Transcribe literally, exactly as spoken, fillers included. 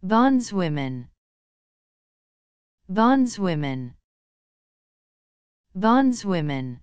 bondswomen, bondswomen, bondswomen.